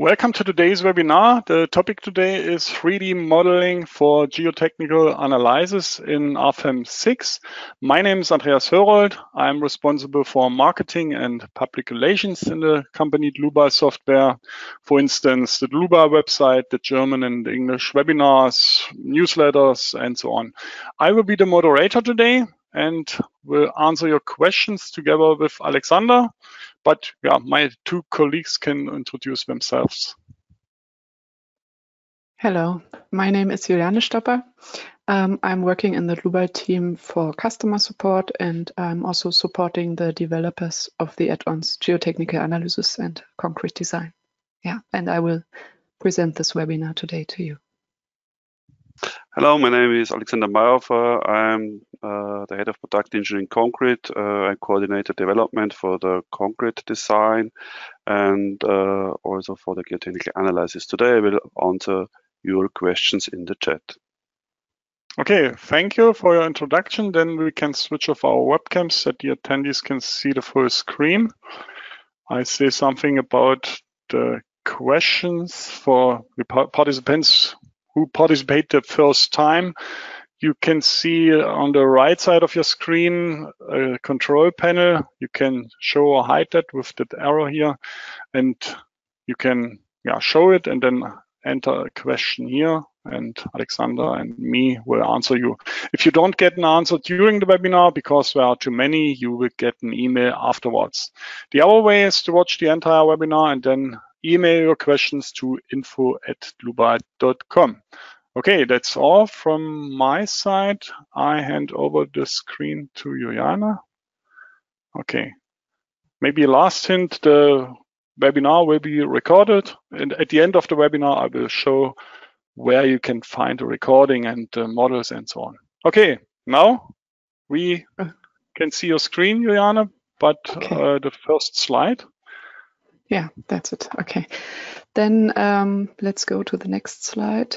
Welcome to today's webinar. The topic today is 3D modeling for geotechnical analysis in RFEM 6. My name is Andreas Herold. I'm responsible for marketing and public relations in the company Dlubal Software. For instance, the Dlubal website, the German and English webinars, newsletters, and so on. I will be the moderator today and will answer your questions together with Alexander. But yeah, my two colleagues can introduce themselves. Hello, my name is Juliane Stopper. I'm working in the Dlubal team for customer support, and I'm also supporting the developers of the add-ons Geotechnical Analysis and Concrete Design. Yeah, and I will present this webinar today to you. Hello, my name is Alexander Mayrhofer. I'm the head of product engineering concrete. I coordinate the development for the concrete design and also for the geotechnical analysis. Today I will answer your questions in the chat. Okay, thank you for your introduction. Then we can switch off our webcams so that the attendees can see the full screen. I say something about the questions for the participants who participate the first time. You can see on the right side of your screen a control panel. You can show or hide that with that arrow here, and you can show it and then enter a question here, and Alexander and me will answer you. If you don't get an answer during the webinar because there are too many, you will get an email afterwards. The other way is to watch the entire webinar and then email your questions to info@dlubal.com. Okay, that's all from my side. I hand over the screen to Juliane. Okay, maybe last hint, the webinar will be recorded, and at the end of the webinar I will show where you can find the recording and the models and so on. Okay, now we can see your screen, Juliane, but okay. The first slide. Yeah, that's it. Okay, then let's go to the next slide.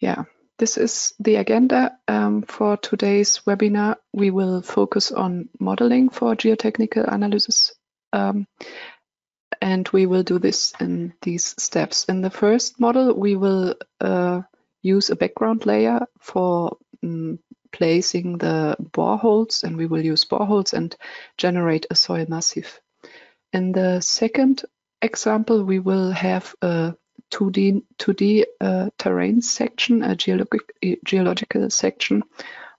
Yeah, this is the agenda for today's webinar. We will focus on modeling for geotechnical analysis, and we will do this in these steps. In the first model, we will use a background layer for placing the boreholes, and we will use boreholes and generate a soil massif. In the second example, we will have a 2D terrain section, a geological section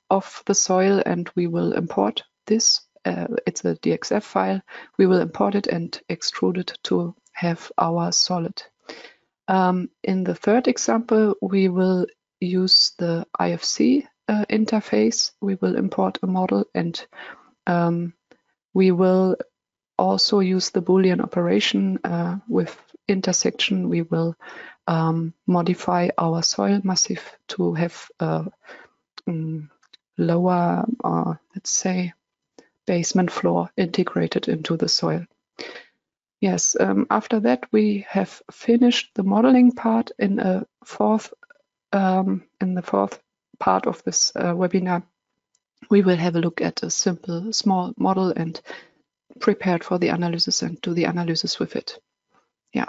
of the soil, and we will import this. It's a DXF file. We will import it and extrude it to have our solid. In the third example, we will use the IFC interface. We will import a model, and we will also use the Boolean operation with intersection. We will modify our soil massif to have a lower, let's say, basement floor integrated into the soil. Yes, after that we have finished the modeling part. In a fourth, in the fourth part of this webinar, we will have a look at a simple small model and prepared for the analysis and do the analysis with it. Yeah,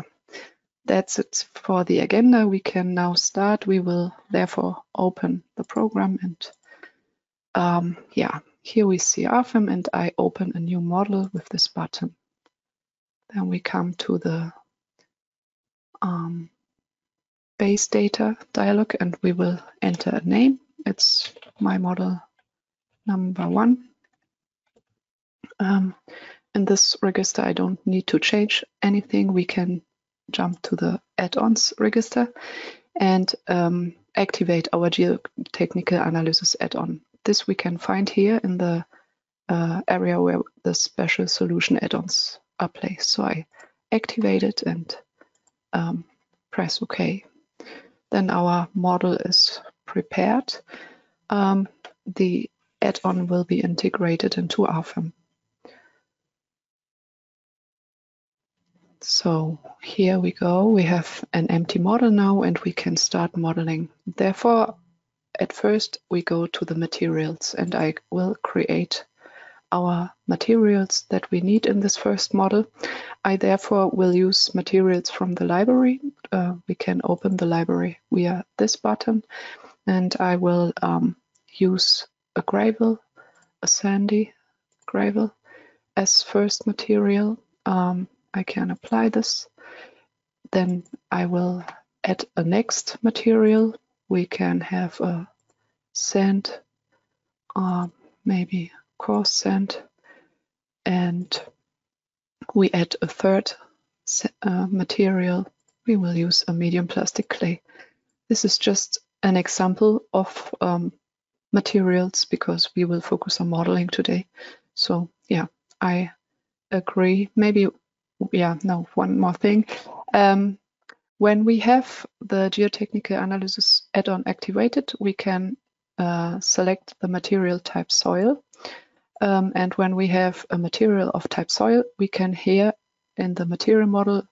that's it for the agenda. We can now start. We will therefore open the program, and yeah, here we see RFEM, and I open a new model with this button. Then we come to the base data dialog, and we will enter a name. It's my model number 1. In this register, I don't need to change anything. We can jump to the add-ons register and activate our geotechnical analysis add-on. This we can find here in the area where the special solution add-ons are placed. So I activate it and press OK. Then our model is prepared. The add-on will be integrated into RFEM. So here we go. We have an empty model now, and we can start modeling. Therefore, at first we go to the materials, and I will create our materials that we need in this first model. I therefore will use materials from the library. We can open the library via this button, and I will use a gravel, a sandy gravel as first material. I can apply this. Then I will add a next material. We can have a sand, maybe coarse sand, and we add a third material. We will use a medium plastic clay. This is just an example of materials, because we will focus on modeling today. So yeah, I agree. Maybe, yeah, no, one more thing. When we have the geotechnical analysis add-on activated, we can select the material type soil. And when we have a material of type soil, we can here in the material model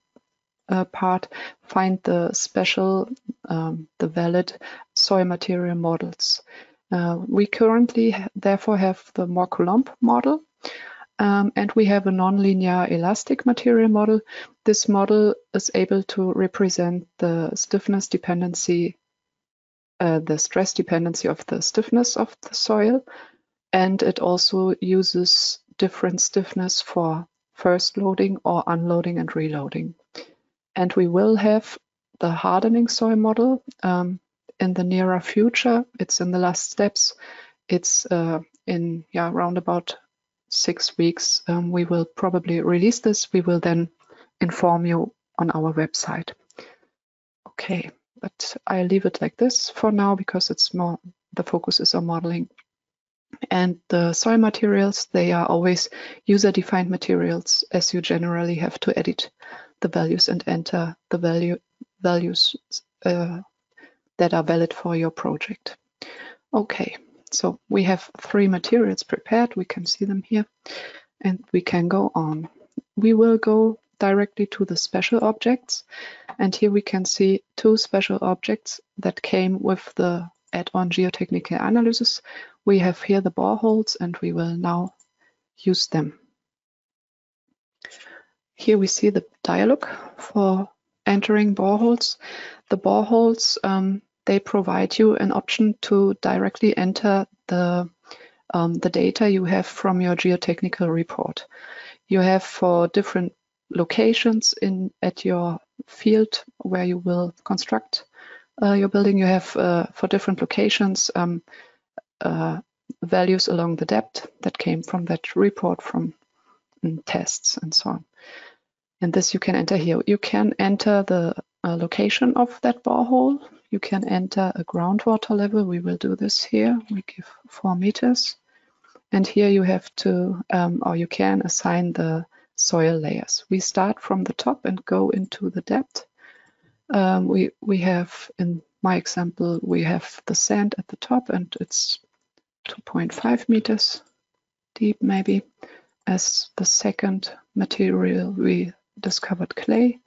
part find the special, the valid soil material models. We currently therefore have the Mohr-Coulomb model, and we have a nonlinear elastic material model. This model is able to represent the stiffness dependency, the stress dependency of the stiffness of the soil, and it also uses different stiffness for first loading or unloading and reloading. And we will have the hardening soil model in the nearer future. It's in the last steps. It's in around about 6 weeks. We will probably release this. We will then inform you on our website. Okay, but I leave it like this for now, because it's more, the focus is on modeling. And the soil materials, they are always user-defined materials, as you generally have to edit the values and enter the values that are valid for your project. Okay. So we have three materials prepared. We can see them here, and we can go on. We will go directly to the special objects, and here we can see two special objects that came with the add-on geotechnical analysis. We have here the boreholes, and we will now use them. Here we see the dialog for entering boreholes. The boreholes, they provide you an option to directly enter the data you have from your geotechnical report. You have for different locations in at your field where you will construct your building. You have for different locations values along the depth that came from that report, from tests and so on. And this you can enter here. You can enter the location of that borehole. You can enter a groundwater level. We will do this here. We give 4 meters. And here you have to, or you can assign the soil layers. We start from the top and go into the depth. We have, in my example, we have the sand at the top, and it's 2.5 meters deep, maybe. As the second material, we discovered clay,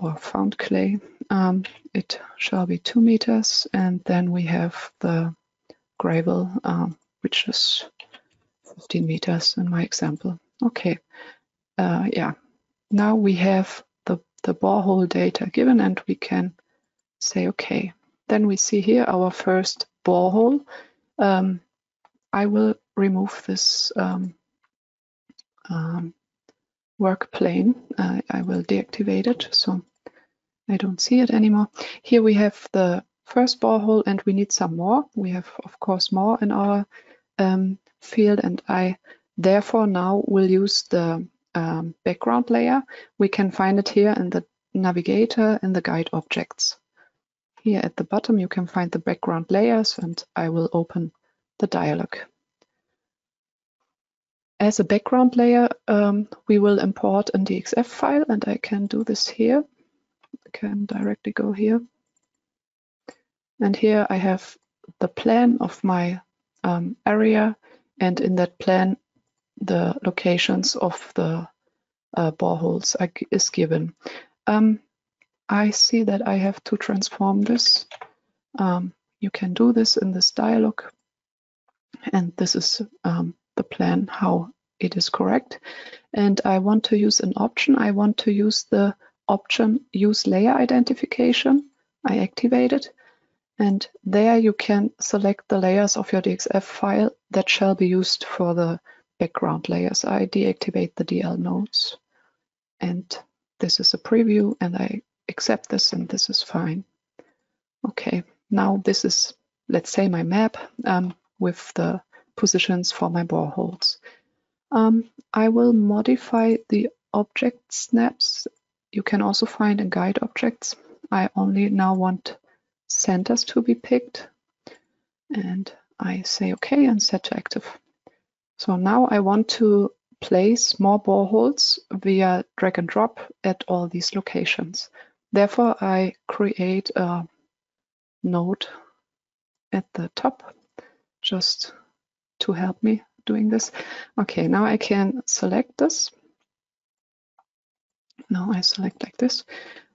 or found clay. It shall be 2 meters, and then we have the gravel, which is 15 meters in my example. Okay, now we have the borehole data given, and we can say okay. Then we see here our first borehole. I will remove this work plane. I will deactivate it, so I don't see it anymore. Here we have the first borehole, and we need some more. We have, of course, more in our field, and I therefore now will use the background layer. We can find it here in the navigator, in the guide objects. Here at the bottom, you can find the background layers, and I will open the dialog. As a background layer, we will import a DXF file, and I can do this here. I can directly go here, and here I have the plan of my area, and in that plan the locations of the boreholes is given. I see that I have to transform this. You can do this in this dialog, and this is the plan how it is correct. And I want to use an option. I want to use the option Use Layer Identification. I activate it. And there you can select the layers of your DXF file that shall be used for the background layers. I deactivate the DL nodes. And this is a preview, and I accept this, and this is fine. Okay, now this is, let's say, my map with the positions for my boreholes. I will modify the object snaps. You can also find in guide objects. I only now want centers to be picked, and I say okay and set to active. So now I want to place more boreholes via drag and drop at all these locations. Therefore, I create a node at the top just to help me doing this. Okay, now I can select this. Now I select like this.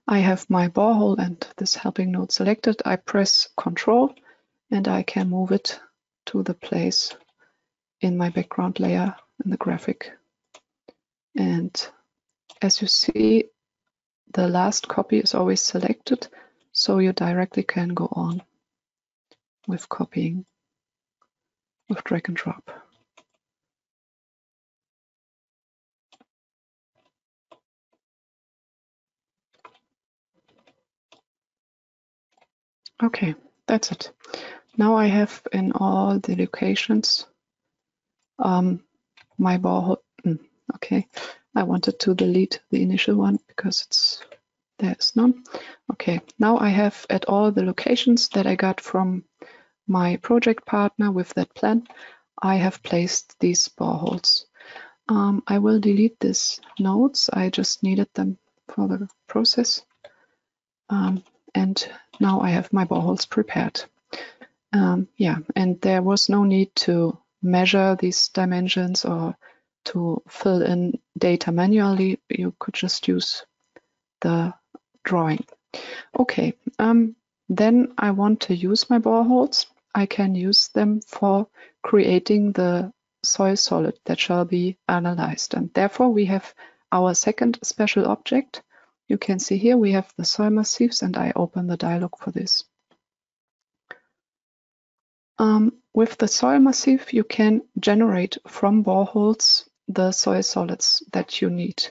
I have my borehole and this helping node selected. I press Control and I can move it to the place in my background layer in the graphic. And as you see, the last copy is always selected, so you directly can go on with copying with drag and drop. Okay, that's it. Now I have in all the locations my borehole. Okay, I wanted to delete the initial one because there's none. Okay, now I have at all the locations that I got from my project partner with that plan, I have placed these boreholes. I will delete these nodes. I just needed them for the process. And now I have my boreholes prepared. Yeah, and there was no need to measure these dimensions or to fill in data manually. You could just use the drawing. Okay, then I want to use my boreholes. I can use them for creating the soil solid that shall be analyzed. And therefore we have our second special object. You can see here we have the soil massifs, and I open the dialog for this. With the soil massif, you can generate from boreholes the soil solids that you need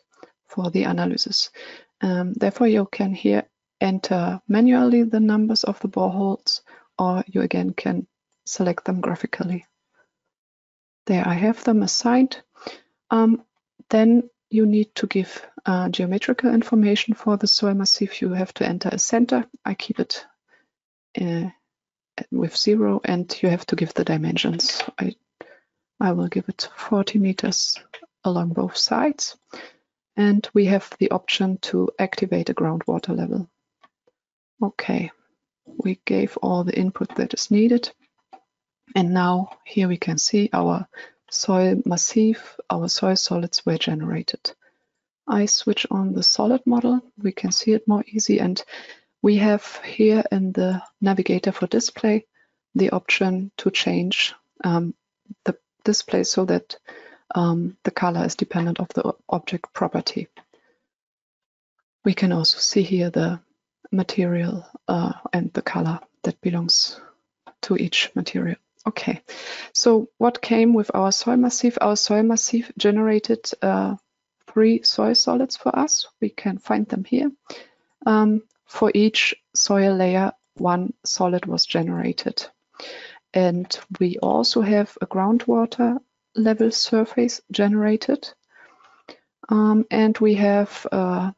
for the analysis. Therefore, you can here enter manually the numbers of the boreholes, or you again can select them graphically. There I have them assigned. Then you need to give geometrical information for the soil massif. You have to enter a center. I keep it with 0, and you have to give the dimensions. I will give it 40 meters along both sides. And we have the option to activate a groundwater level. Okay, we gave all the input that is needed. And now here we can see our soil massif, our soil solids were generated. I switch on the solid model. We can see it more easy. And we have here in the navigator for display, the option to change the display so that the color is dependent on the object property. We can also see here the material and the color that belongs to each material. Okay, so what came with our soil massif? Our soil massif generated 3 soil solids for us. We can find them here. For each soil layer, 1 solid was generated. And we also have a groundwater level surface generated. And we have,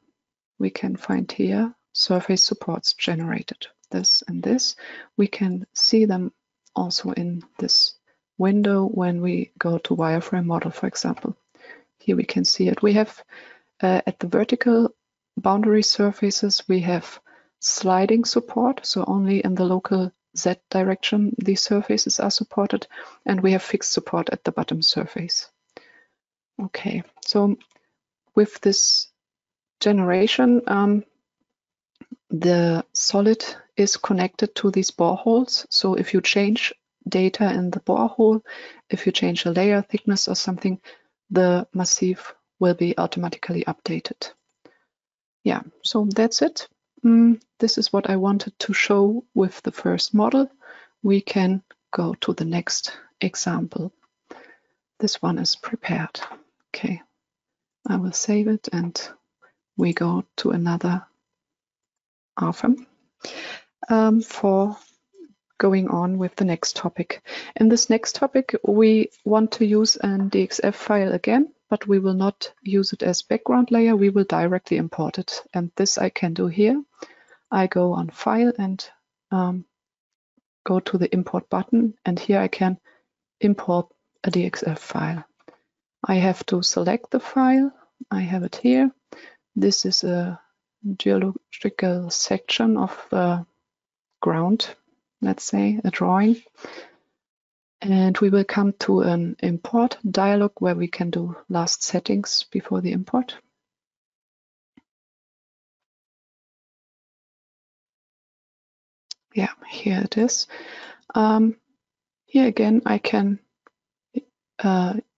we can find here, surface supports generated. This and this. We can see them also in this window when we go to wireframe model, for example. Here we can see it. We have at the vertical boundary surfaces, we have sliding support. So only in the local Z direction, these surfaces are supported, and we have fixed support at the bottom surface. Okay, so with this generation, the solid is connected to these boreholes. So if you change data in the borehole, if you change the layer thickness or something, the massif will be automatically updated. Yeah, so that's it. This is what I wanted to show with the first model. We can go to the next example. This one is prepared. Okay, I will save it and we go to another RFEM for going on with the next topic. In this next topic, we want to use a DXF file again, but we will not use it as background layer. We will directly import it. And this I can do here. I go on File and go to the Import button. And here I can import a DXF file. I have to select the file. I have it here. This is a geological section of the ground, let's say, a drawing. And we will come to an import dialog where we can do last settings before the import. Yeah, here it is. Here again, I can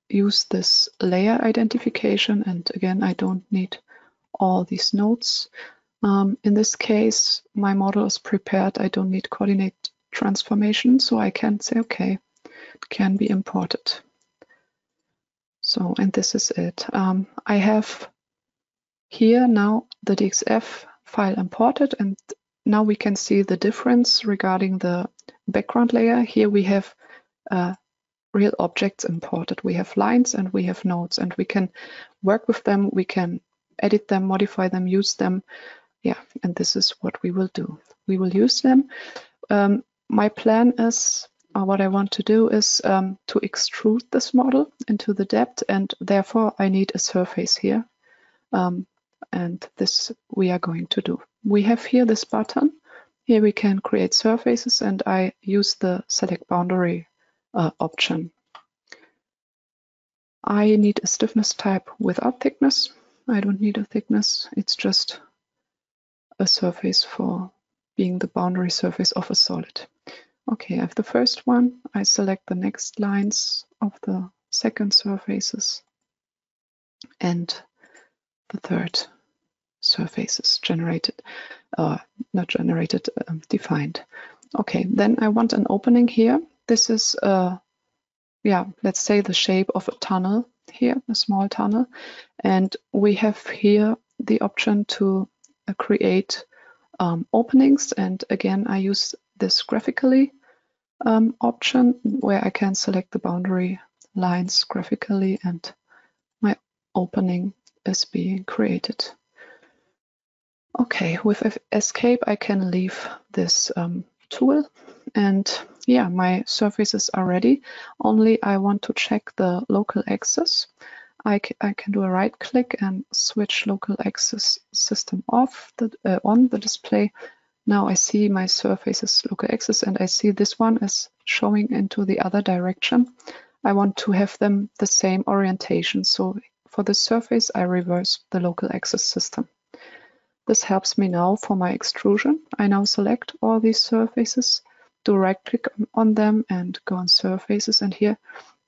use this layer identification. And again, I don't need all these nodes. In this case, my model is prepared. I don't need coordinate transformation, so I can say, okay, it can be imported. So, and this is it. I have here now the DXF file imported, and now we can see the difference regarding the background layer. Here we have real objects imported. We have lines and we have nodes, and we can work with them. We can edit them, modify them, use them. Yeah, and this is what we will do. We will use them. My plan is, what I want to do is to extrude this model into the depth, and therefore I need a surface here. And this we are going to do. We have here this button. Here we can create surfaces, and I use the select boundary option. I need a stiffness type without thickness. I don't need a thickness, it's just a surface for being the boundary surface of a solid. Okay, I have the first one. I select the next lines of the second surfaces and the third surfaces generated, not generated, defined. Okay, then I want an opening here. This is, yeah, let's say the shape of a tunnel. Here, a small tunnel, and we have here the option to create openings. And again, I use this graphically option where I can select the boundary lines graphically, and my opening is being created. Okay, with escape, I can leave this tool, and yeah, my surfaces are ready. Only I want to check the local axis. I can do a right click and switch local axis system off the, on the display. Now I see my surfaces local axis, and I see this one is showing into the other direction. I want to have them the same orientation. So for the surface, I reverse the local axis system. This helps me now for my extrusion. I now select all these surfaces, do right click on them and go on surfaces, and here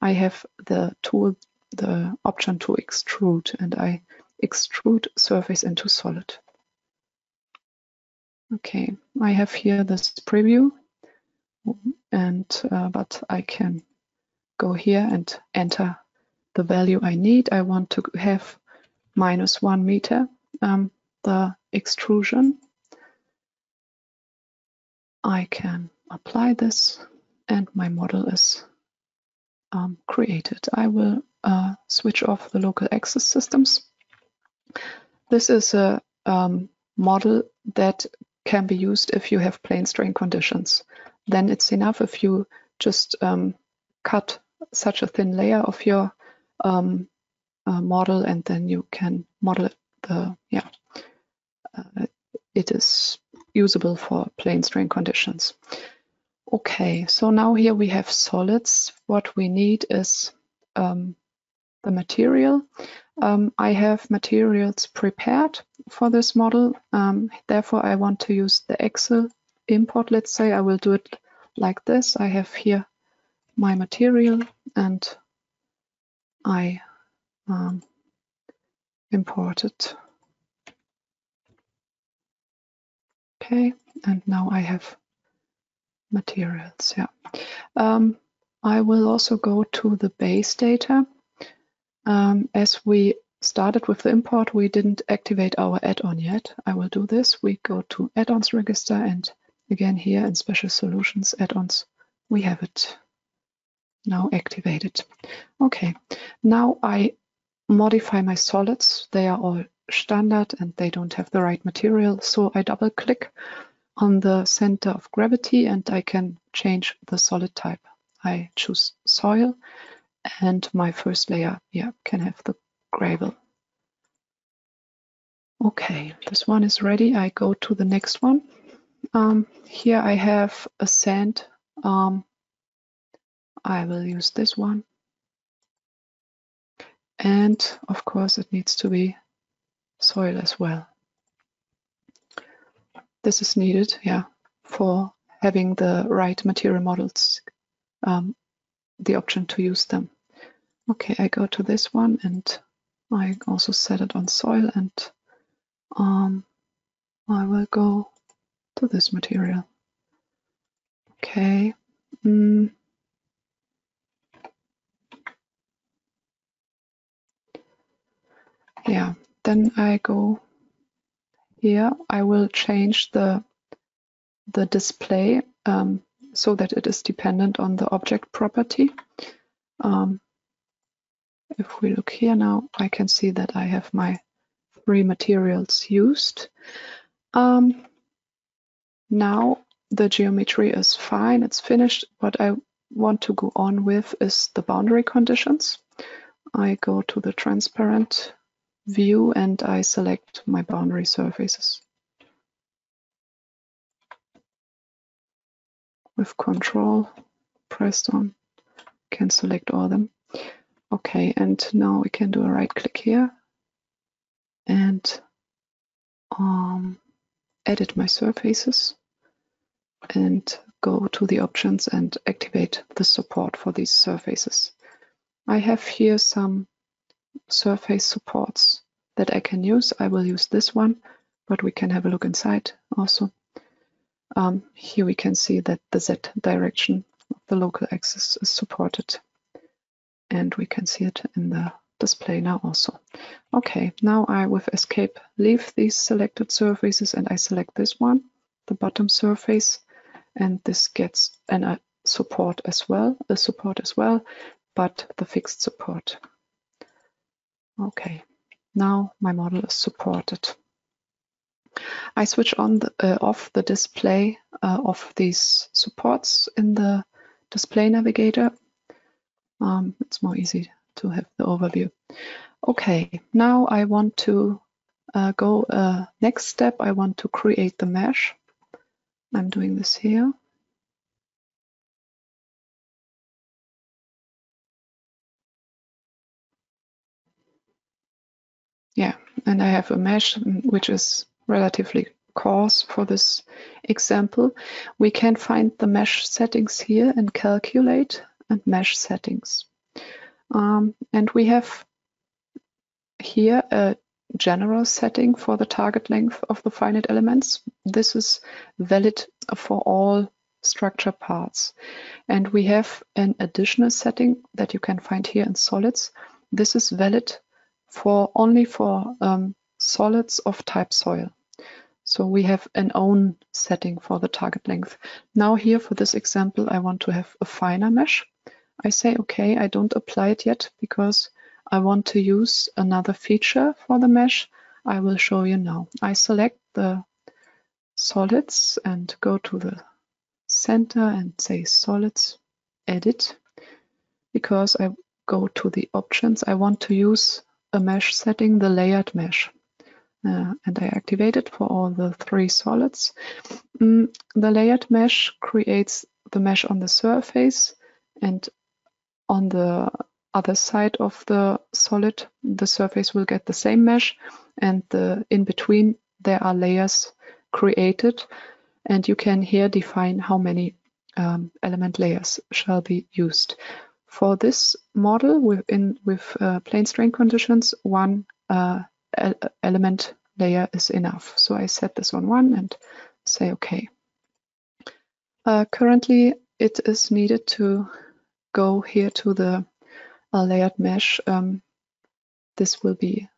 I have the tool, the option to extrude, and I extrude surface into solid. Okay, I have here this preview, and but I can go here and enter the value I need. I want to have -1 meter, the extrusion. I can apply this, and my model is created. I will switch off the local axis systems. This is a model that can be used if you have plane strain conditions. Then it's enough if you just cut such a thin layer of your model, and then you can model the, yeah, it is usable for plane strain conditions. Okay, so now here we have solids. What we need is the material. I have materials prepared for this model. Therefore, I want to use the Excel import. Let's say I will do it like this. I have here my material and I import it. Okay, and now I have materials. Yeah, I will also go to the base data. As we started with the import, we didn't activate our add-on yet. I will do this. We go to add-ons register, and again here in special solutions add-ons, we have it now activated. Okay, now I modify my solids. They are all standard and they don't have the right material, so I double click on the center of gravity and I can change the solid type. I choose soil and my first layer here can have the gravel. Okay, this one is ready. I go to the next one. Here I have a sand. I will use this one. And of course it needs to be soil as well. This is needed, yeah, for having the right material models, the option to use them. Okay, I go to this one and I also set it on soil, and I will go to this material. Okay. Yeah, then I go here. I will change the display so that it is dependent on the object property. If we look here now, I can see that I have my three materials used. Now the geometry is fine, it's finished. What I want to go on with is the boundary conditions. I go to the transparent view and I select my boundary surfaces. With control pressed on, can select all them. Okay, and now we can do a right click here and edit my surfaces and go to the options and activate the support for these surfaces. I have here some surface supports that I can use. I will use this one, but we can have a look inside also. Here we can see that the Z direction of the local axis is supported, and we can see it in the display now also. Okay, now I with escape leave these selected surfaces and I select this one, the bottom surface, and this gets a support as well, but the fixed support. Okay, now my model is supported. I switch on the, off the display of these supports in the display navigator. It's more easy to have the overview. Okay, now I want to go next step. I want to create the mesh. I'm doing this here. Yeah, and I have a mesh which is relatively coarse for this example. We can find the mesh settings here and calculate and mesh settings. And we have here a general setting for the target length of the finite elements. This is valid for all structure parts. And we have an additional setting that you can find here in solids. This is valid for only for solids of type soil. So we have an own setting for the target length. Now here for this example, I want to have a finer mesh. I say, okay, I don't apply it yet because I want to use another feature for the mesh. I will show you now. I select the solids and go to the center and say solids, edit. Because I go to the options, I want to use a mesh setting, the layered mesh. And I activate it for all the three solids. The layered mesh creates the mesh on the surface, and on the other side of the solid, the surface will get the same mesh, and in between there are layers created, and you can here define how many element layers shall be used. For this model, with plane strain conditions, one element layer is enough. So I set this on one and say OK. Currently, it is needed to go here to the layered mesh. This will be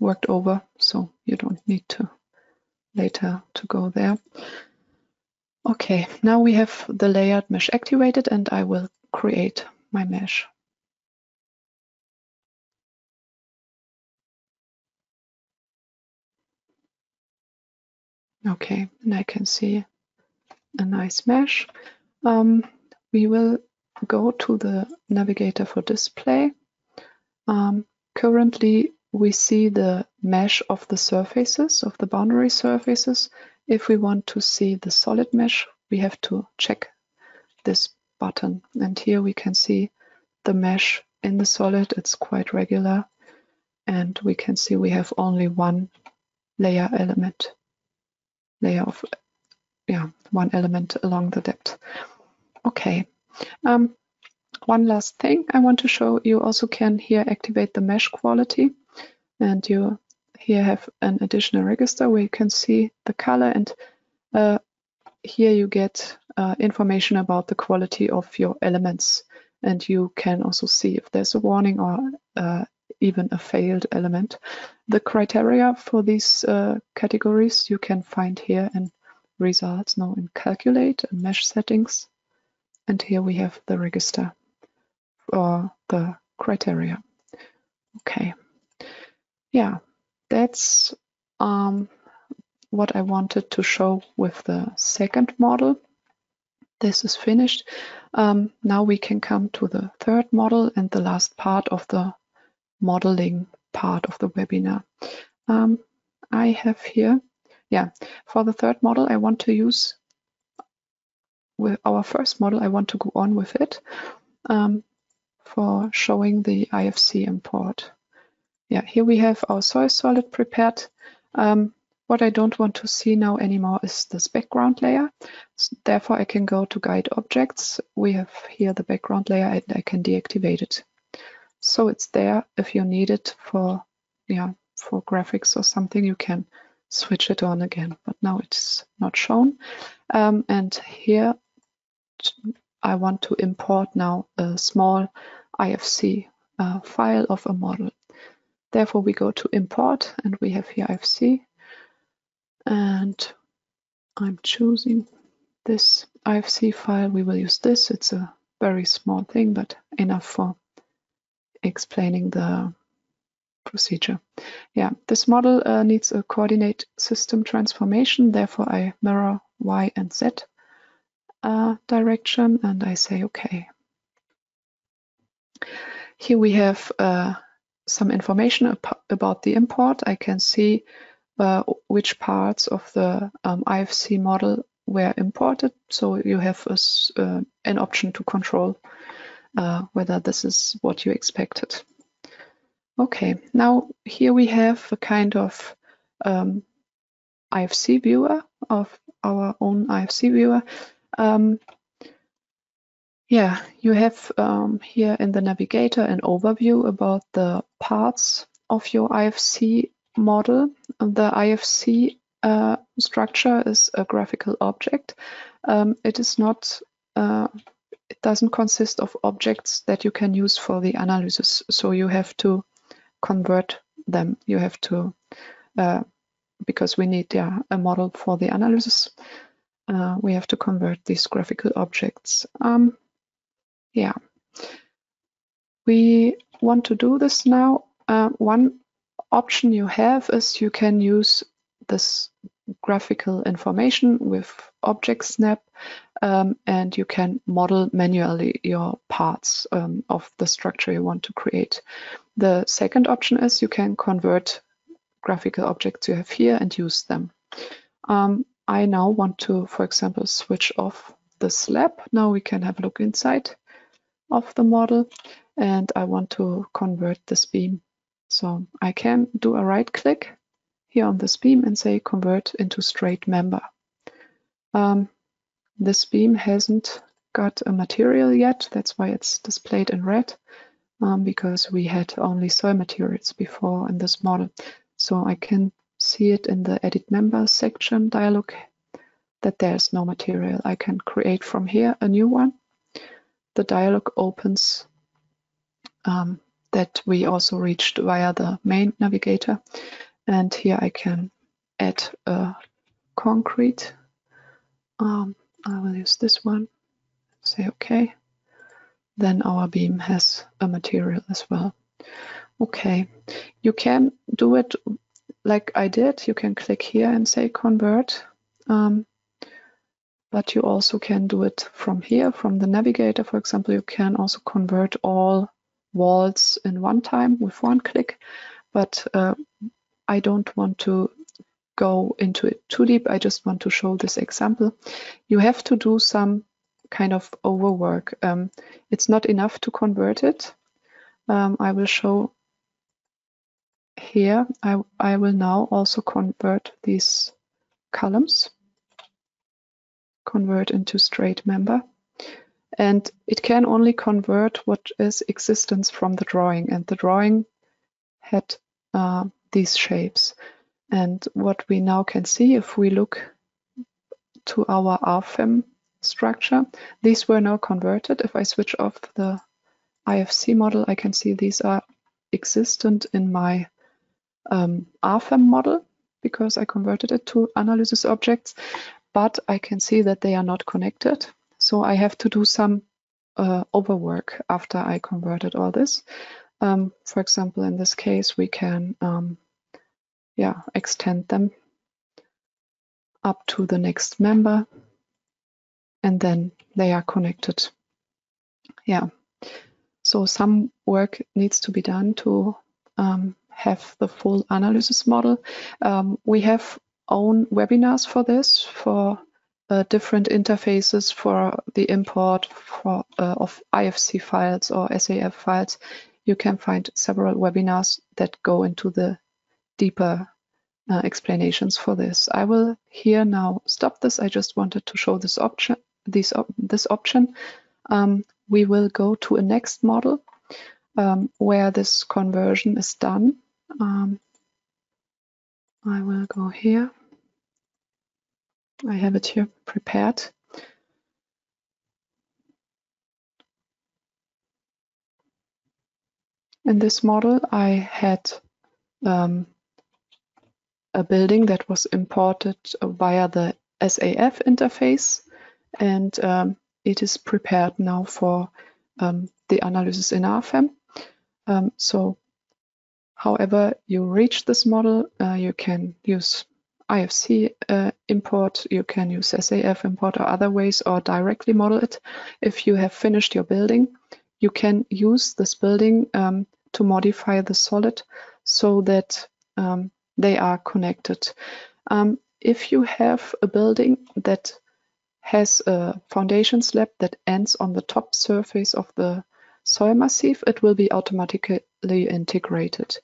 worked over, so you don't need to later to go there. Okay, now we have the layered mesh activated, and I will create my mesh. Okay, and I can see a nice mesh. We will go to the navigator for display. Currently, we see the mesh of the surfaces, of the boundary surfaces. If we want to see the solid mesh, we have to check this button. And here we can see the mesh in the solid. It's quite regular. And we can see we have only one layer element, one element along the depth. Okay. One last thing I want to show, you also can here activate the mesh quality, and you here have an additional register where you can see the color, and here you get information about the quality of your elements, and you can also see if there's a warning or even a failed element. The criteria for these categories you can find here in results, now in calculate and mesh settings. And here we have the register or the criteria. Okay, yeah, that's what I wanted to show with the second model. This is finished. Now we can come to the third model and the last part of the modeling part of the webinar. I have here, for the third model, I want to use with our first model, I want to go on with it for showing the IFC import. Yeah, here we have our soil solid prepared. What I don't want to see now anymore is this background layer. So therefore, I can go to guide objects. We have here the background layer, and I can deactivate it. So it's there if you need it for graphics or something. You can switch it on again, but now it's not shown. And here I want to import now a small IFC file of a model. Therefore, we go to import, and we have here IFC, and I'm choosing this IFC file. We will use this. It's a very small thing, but enough for explaining the procedure. Yeah, this model needs a coordinate system transformation. Therefore, I mirror Y and Z direction, and I say OK. Here we have some information about the import. I can see which parts of the IFC model were imported. So you have an option to control whether this is what you expected. Okay, now here we have a kind of IFC viewer, of our own IFC viewer. You have here in the navigator an overview about the parts of your IFC model. The IFC structure is a graphical object. It is not it doesn't consist of objects that you can use for the analysis, so you have to convert them. You have to, because we need a model for the analysis, we have to convert these graphical objects. We want to do this now. One option you have is you can use this graphical information with object snap, and you can model manually your parts of the structure you want to create. The second option is you can convert graphical objects you have here and use them. I now want to, for example, switch off the slab. Now we can have a look inside of the model, and I want to convert this beam. So I can do a right click here on this beam and say convert into straight member. This beam hasn't got a material yet. That's why it's displayed in red, because we had only soil materials before in this model. So I can see it in the Edit Member section dialog that there is no material. I can create from here a new one. The dialog opens that we also reached via the main navigator. And here I can add a concrete. I will use this one. Say OK. Then our beam has a material as well. OK. You can do it like I did. You can click here and say convert. But you also can do it from here, from the navigator. For example, you can also convert all walls in one time with one click. But I don't want to go into it too deep. I just want to show this example. You have to do some kind of overwork. It's not enough to convert it. I will show here. I will now also convert these columns. Convert into straight member, and it can only convert what is existence from the drawing, and the drawing had these shapes. And what we now can see, if we look to our RFEM structure, these were now converted. If I switch off the IFC model, I can see these are existent in my RFEM model because I converted it to analysis objects. But I can see that they are not connected. So I have to do some overwork after I converted all this. For example, in this case, we can extend them up to the next member, and then they are connected. Yeah, so some work needs to be done to have the full analysis model. We have own webinars for this, for different interfaces, for the import of IFC files or SAF files. You can find several webinars that go into the deeper explanations for this. I will here now stop this. I just wanted to show this option. This option. We will go to a next model where this conversion is done. I will go here. I have it here prepared. In this model, I had a building that was imported via the SAF interface, and it is prepared now for the analysis in RFEM. So, however you reach this model, you can use IFC import, you can use SAF import or other ways, or directly model it. If you have finished your building, you can use this building to modify the solid so that they are connected. If you have a building that has a foundation slab that ends on the top surface of the soil massif, it will be automatically integrated.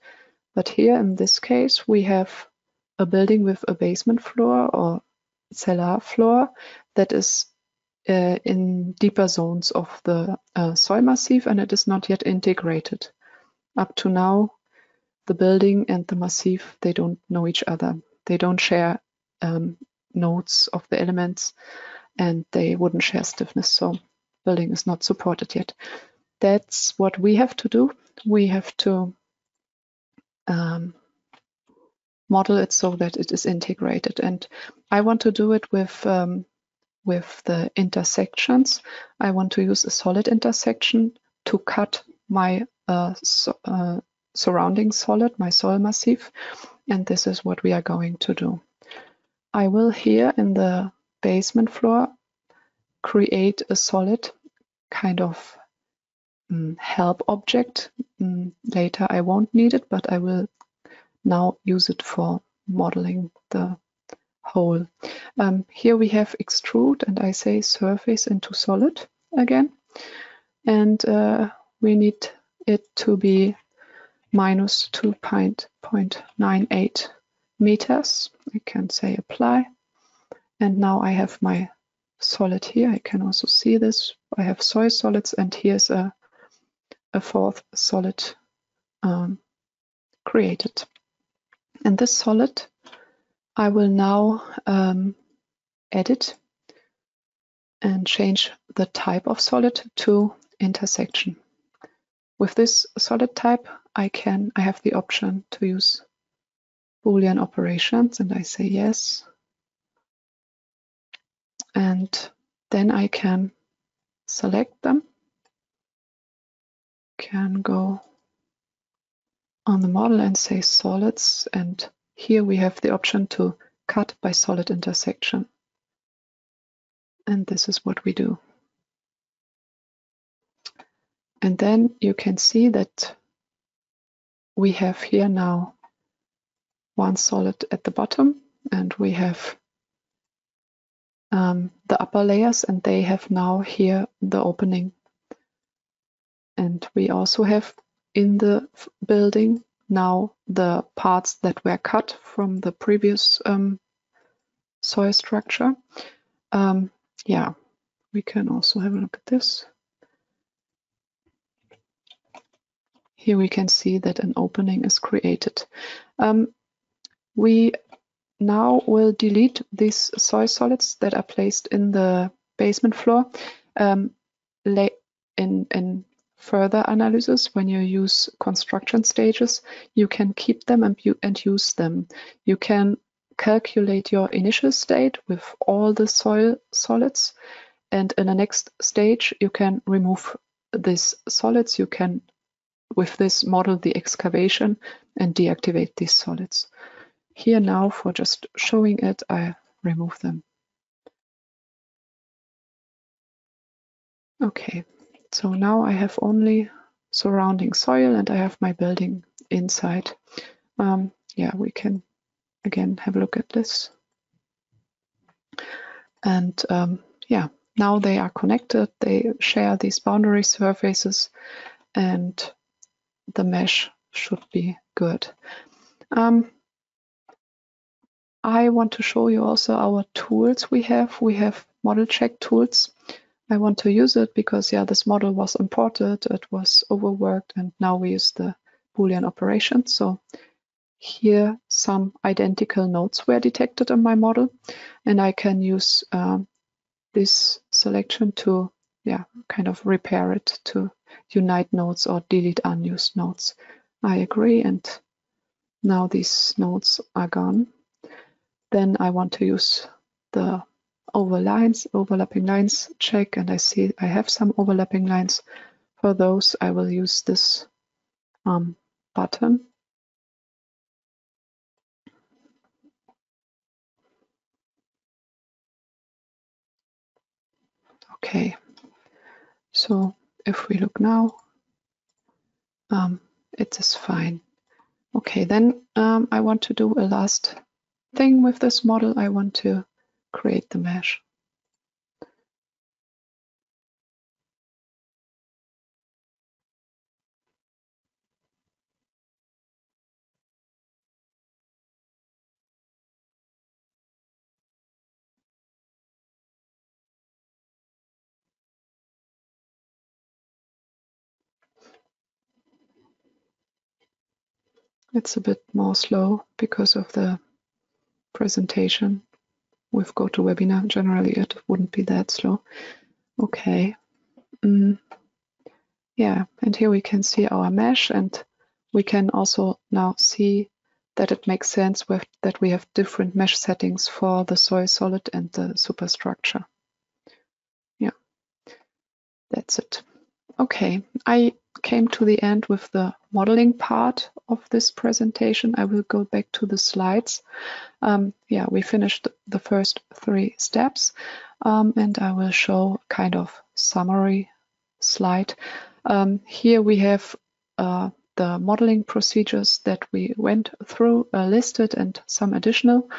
But here in this case, we have a building with a basement floor or cellar floor that is in deeper zones of the soil massif, and it is not yet integrated. Up to now, the building and the massif, they don't know each other. They don't share nodes of the elements, and they wouldn't share stiffness. So building is not supported yet. That's what we have to do. We have to model it so that it is integrated. And I want to do it with the intersections. I want to use a solid intersection to cut my surrounding solid, my soil massif. And this is what we are going to do. I will here in the basement floor create a solid kind of help object. Later I won't need it, but I will now use it for modeling the whole. Here we have extrude, and I say surface into solid again, and we need it to be minus 2.98 meters. I can say apply, And now I have my solid here. I can also see this. I have soil solids, and here's a fourth solid created. And this solid I will now edit and change the type of solid to intersection. With this solid type, I have the option to use Boolean operations, and I say yes. And then I can select them, can go on the model and say solids, and here we have the option to cut by solid intersection. And this is what we do. And then you can see that we have here now one solid at the bottom, and we have the upper layers, and they have now here the opening. And we also have in the building now the parts that were cut from the previous soil structure. Yeah, we can also have a look at this. Here we can see that an opening is created. We now will delete these soil solids that are placed in the basement floor. In further analysis, when you use construction stages, you can keep them and use them. You can calculate your initial state with all the soil solids, and in the next stage you can remove these solids. You can with this model the excavation and deactivate these solids. Here now, for just showing it, I remove them. Okay, so now I have only surrounding soil, and I have my building inside. Yeah, we can again have a look at this. And yeah, now they are connected. They share these boundary surfaces, and the mesh should be good. I want to show you also our tools we have. We have model check tools. I want to use it because, yeah, this model was imported, it was overworked, and now we use the Boolean operation. So here some identical nodes were detected on my model, and I can use this selection to, yeah, kind of repair it, to unite nodes or delete unused nodes. I agree, and now these nodes are gone. Then I want to use the overlapping lines check, and I see I have some overlapping lines. For those, I will use this button. Okay, so if we look now, it is fine. Okay, then I want to do a last thing with this model. I want to create the mesh. It's a bit more slow because of the presentation with GoToWebinar. Generally, it wouldn't be that slow. Okay. Yeah, and here we can see our mesh, and we can also now see that it makes sense with that we have different mesh settings for the soil solid and the superstructure. Yeah, that's it. Okay, I came to the end with the modeling part of this presentation. I will go back to the slides. Yeah, we finished the first three steps, and I will show kind of summary slide. Here we have the modeling procedures that we went through, listed, and some additional.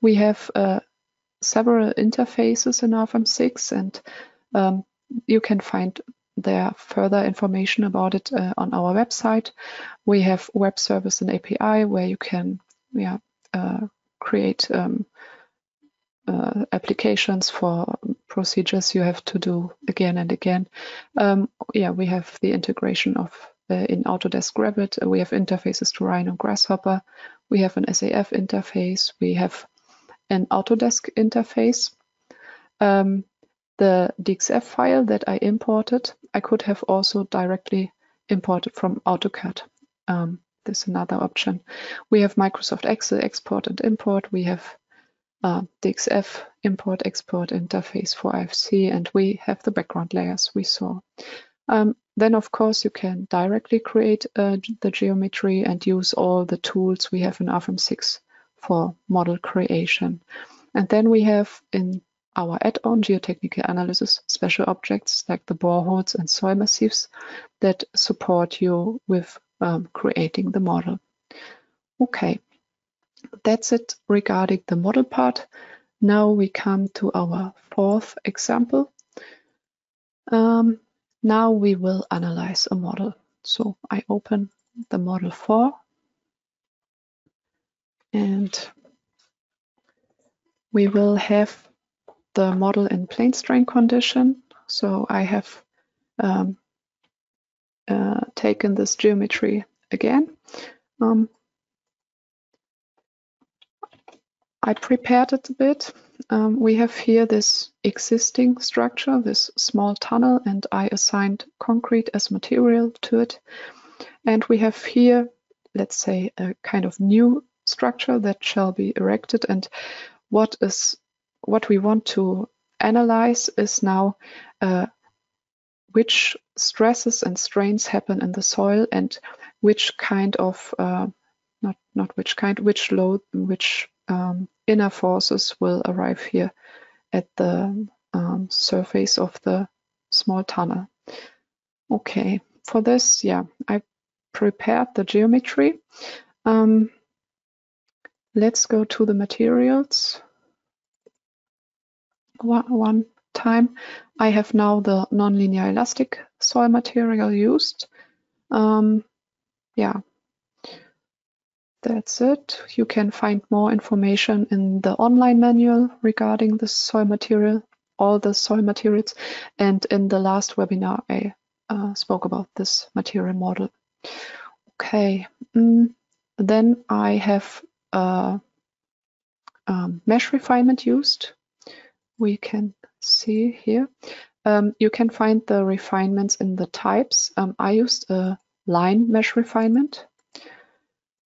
We have several interfaces in RFEM 6, and you can find there further information about it on our website. We have web service and API where you can create applications, for procedures you have to do again and again. Yeah, we have the integration of in Autodesk Revit. We have interfaces to Rhino Grasshopper. We have an SAF interface. We have an Autodesk interface. The DXF file that I imported, I could have also directly imported from AutoCAD. This is another option. We have Microsoft Excel export and import. We have DXF import export interface for IFC, and we have the background layers we saw. Then of course you can directly create the geometry and use all the tools we have in RFEM 6 for model creation. And then we have in our add-on geotechnical analysis special objects like the boreholes and soil massifs that support you with creating the model. Okay, that's it regarding the model part. Now we come to our fourth example. Now we will analyze a model. So I open the model 4 and we will have the model in plane strain condition. So I have taken this geometry again. I prepared it a bit. We have here this existing structure, this small tunnel, and I assigned concrete as material to it. And we have here, let's say, a kind of new structure that shall be erected. And what we want to analyze is now which stresses and strains happen in the soil and which kind of which load, which inner forces will arrive here at the surface of the small tunnel. Okay, for this, yeah, I prepared the geometry. Let's go to the materials. One time, I have now the nonlinear elastic soil material used. Yeah, that's it. You can find more information in the online manual regarding the soil material, all the soil materials, and in the last webinar I spoke about this material model. Okay, then I have mesh refinement used. We can see here. You can find the refinements in the types. I used a line mesh refinement.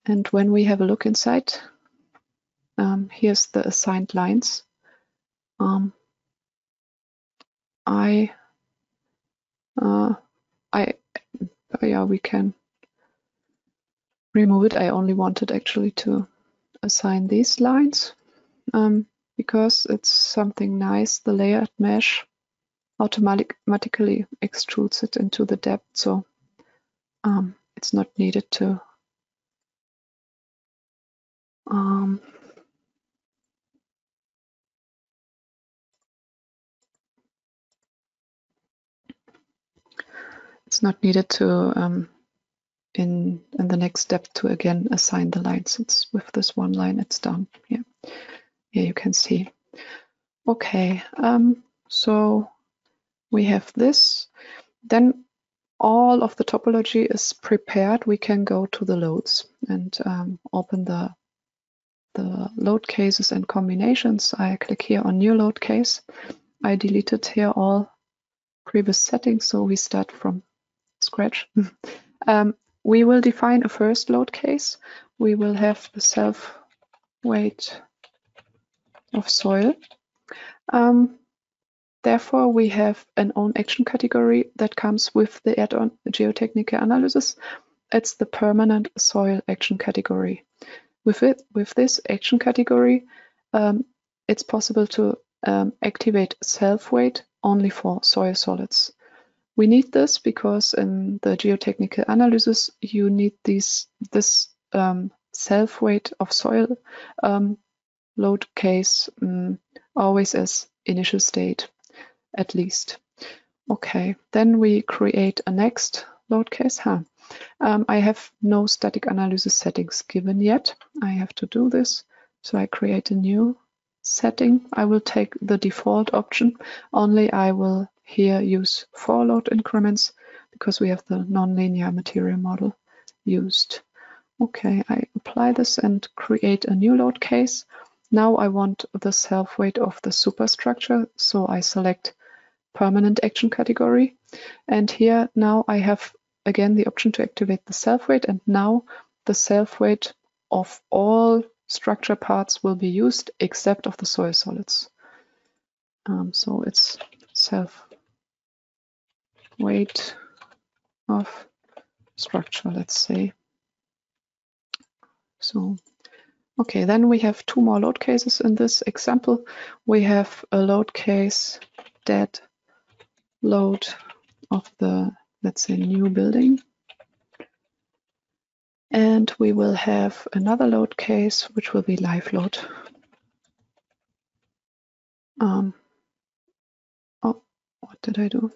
And when we have a look inside, here's the assigned lines. Yeah, we can remove it. I only wanted actually to assign these lines. Because it's something nice, the layered mesh automatically extrudes it into the depth, so it's not needed to in the next step to again assign the lines. It's with this one line, it's done. Yeah. Here you can see. Okay, so we have this. Then all of the topology is prepared. We can go to the loads and open the load cases and combinations. I click here on new load case. I deleted here all previous settings, so we start from scratch. We will define a first load case. We will have the self weight of soil. Therefore, we have an own action category that comes with the add-on geotechnical analysis. It's the permanent soil action category. With this action category, it's possible to activate self-weight only for soil solids. We need this because in the geotechnical analysis, you need this self-weight of soil load case always as initial state, at least. Okay, then we create a next load case. I have no static analysis settings given yet. I have to do this, so I create a new setting, I will take the default option, only I will here use forward increments because we have the nonlinear material model used. Okay, I apply this and create a new load case. Now I want the self-weight of the superstructure, so I select permanent action category. And here now I have again the option to activate the self-weight, and now the self-weight of all structure parts will be used except of the soil solids. So it's self-weight of structure, let's say. So, okay, then we have two more load cases in this example. We have a load case dead load of the, let's say, new building. And we will have another load case, which will be live load. Oh, what did I do?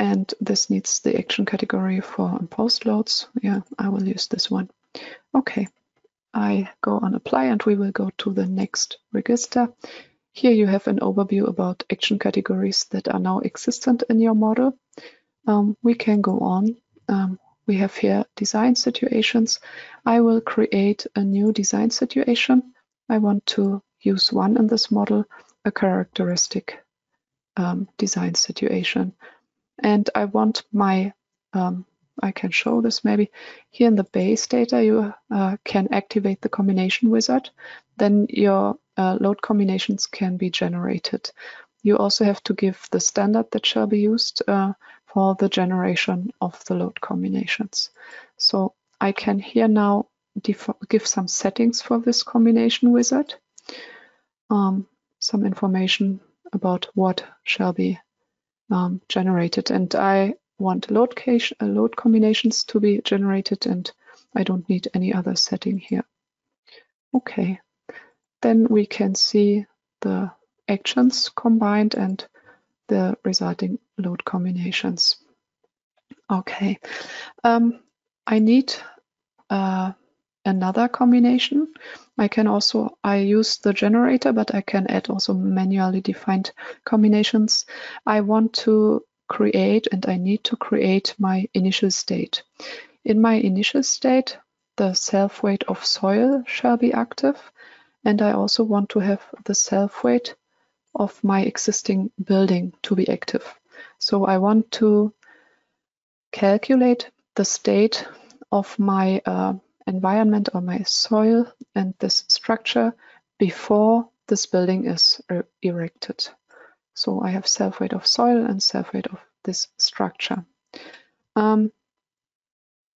And this needs the action category for imposed loads. Yeah, I will use this one. Okay, I go on apply and we will go to the next register. Here you have an overview about action categories that are now existent in your model. We can go on. We have here design situations. I will create a new design situation. I want to use one in this model, a characteristic design situation. And I want my, I can show this maybe, here in the base data you can activate the combination wizard, then your load combinations can be generated. You also have to give the standard that shall be used for the generation of the load combinations. So I can here now give some settings for this combination wizard, some information about what shall be generated, and I want load combinations to be generated, and I don't need any other setting here. Okay, then we can see the actions combined and the resulting load combinations. Okay, I need another combination. I can also, I use the generator, but I can add also manually defined combinations. I want to create, and I need to create my initial state. In my initial state, the self-weight of soil shall be active, and I also want to have the self-weight of my existing building to be active. So I want to calculate the state of my environment or my soil and this structure before this building is erected. So I have self-weight of soil and self-weight of this structure. I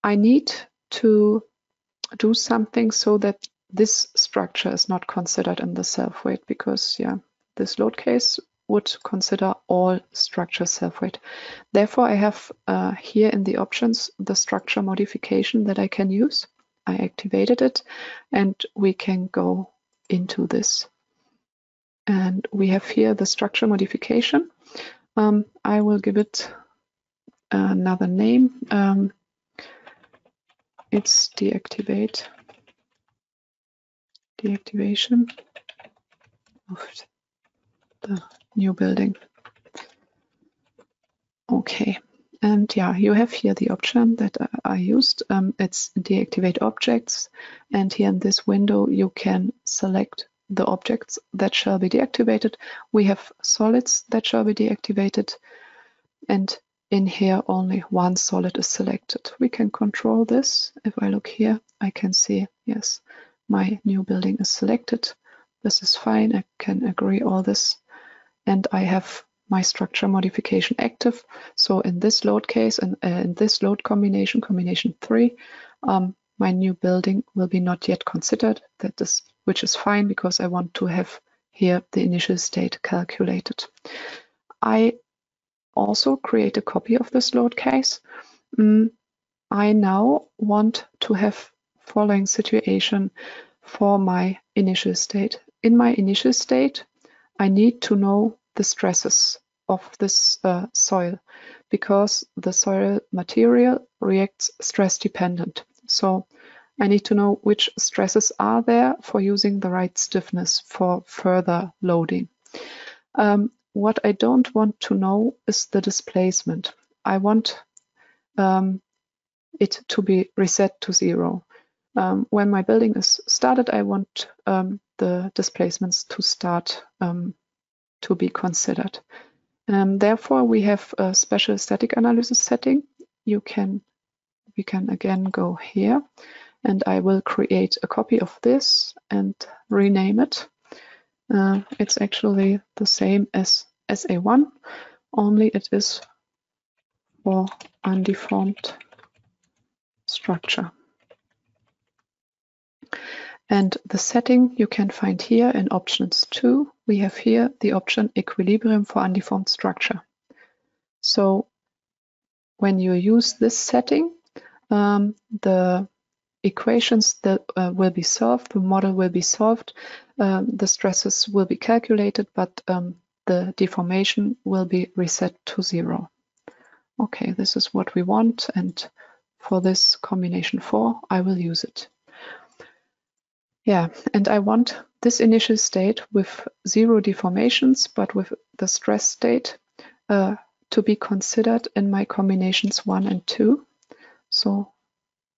need to do something so that this structure is not considered in the self-weight, because yeah, this load case would consider all structure self-weight. Therefore, I have here in the options the structure modification that I can use. I activated it, and we can go into this. And we have here the structure modification. I will give it another name. It's deactivation of the new building. Okay. And yeah, you have here the option that I used. It's deactivate objects. And here in this window, you can select the objects that shall be deactivated. We have solids that shall be deactivated. And in here, only one solid is selected. We can control this. If I look here, I can see, yes, my new building is selected. This is fine. I can agree all this. And I have my structure modification active. So in this load case and in this load combination, combination 3, my new building will be not yet considered, that is, which is fine because I want to have here the initial state calculated. I also create a copy of this load case. I now want to have following situation for my initial state. In my initial state, I need to know the stresses of this soil, because the soil material reacts stress dependent. So I need to know which stresses are there for using the right stiffness for further loading. What I don't want to know is the displacement. I want it to be reset to zero. When my building is started, I want the displacements to start to be considered. Therefore, we have a special static analysis setting. We can again go here, and I will create a copy of this and rename it. It's actually the same as SA1, only it is for undeformed structure. And the setting you can find here in options 2. We have here the option equilibrium for undeformed structure. So when you use this setting, the equations that will be solved, the model will be solved, the stresses will be calculated, but the deformation will be reset to zero. Okay, this is what we want, and for this combination 4, I will use it. Yeah, and I want this initial state with zero deformations, but with the stress state to be considered in my combinations 1 and 2. So